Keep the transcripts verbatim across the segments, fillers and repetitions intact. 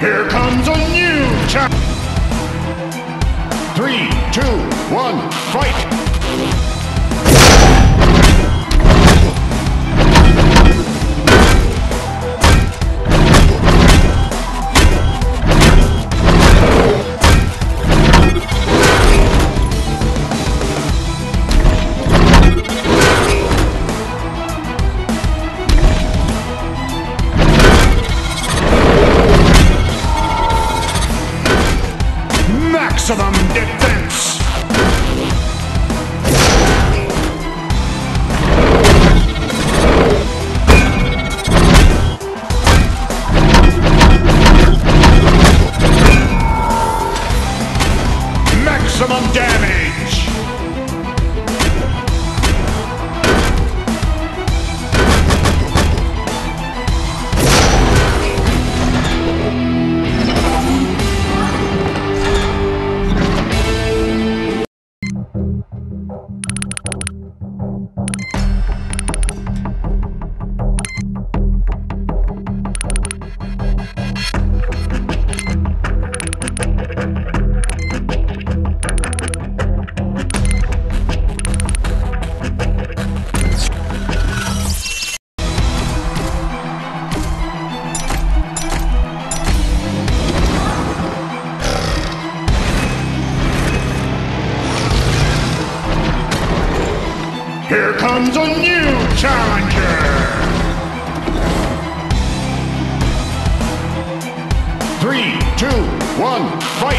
Here comes a new chapter! Three, two, one, fight! Maximum defense! Maximum damage! Here comes a new challenger! Three, two, one, fight!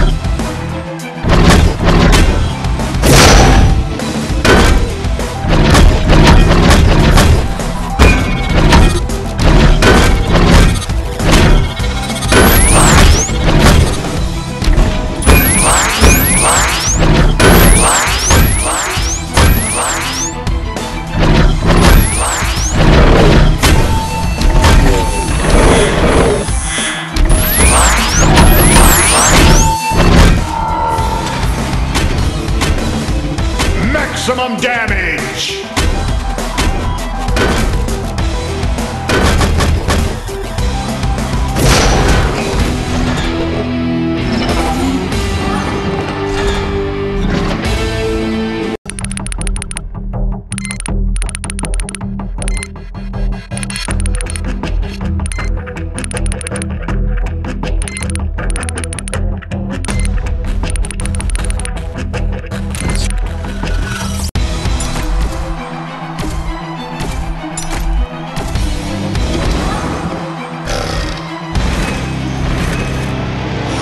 Maximum damage!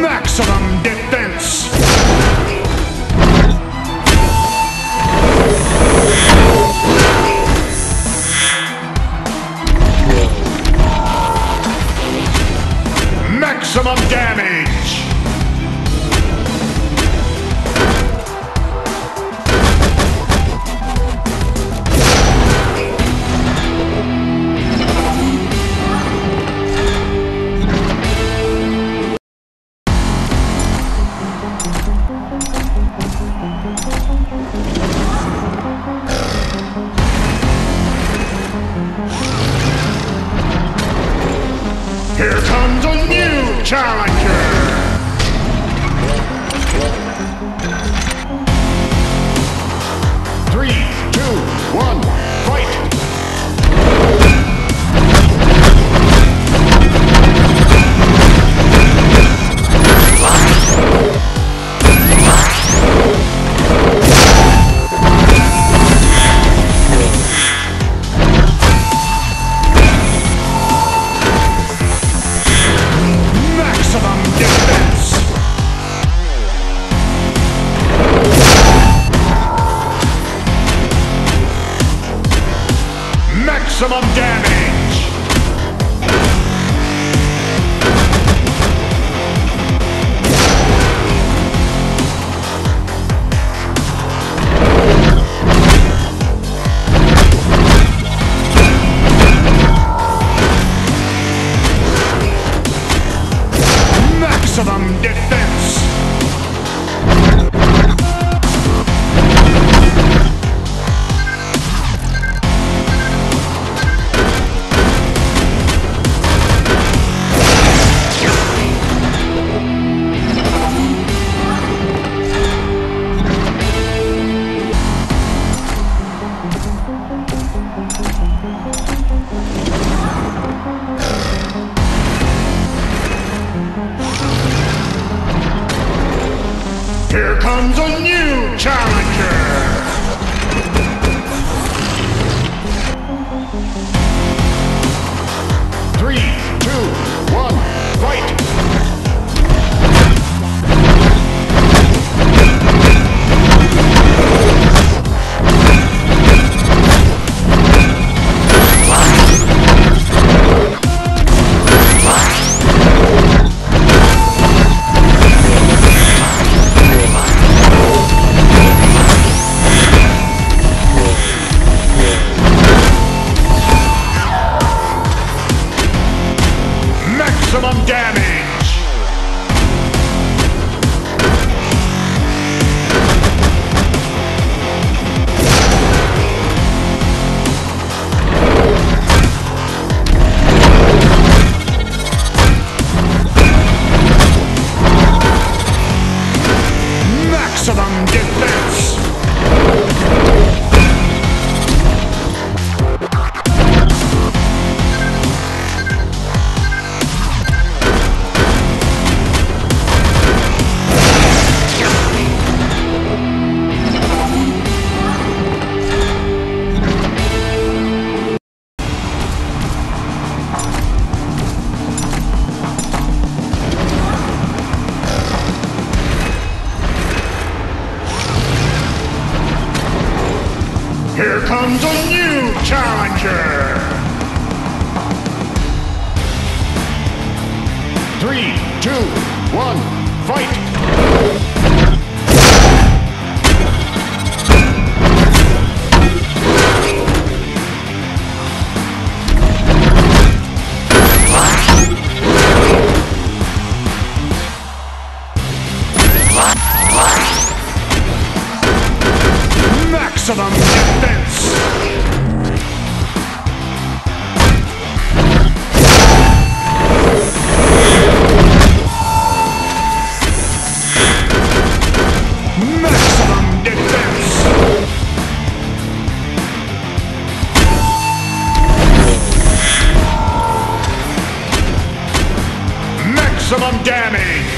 Maximum damage! Here comes a new challenger! Three, two, one, fight! Maximum damage! Maximum defense! Here comes a new challenger! Three, two, one, fight! Maximum damage! Maximum defense! Here comes a new challenger! Three, two, one, fight! Maximum defense! maximum damage.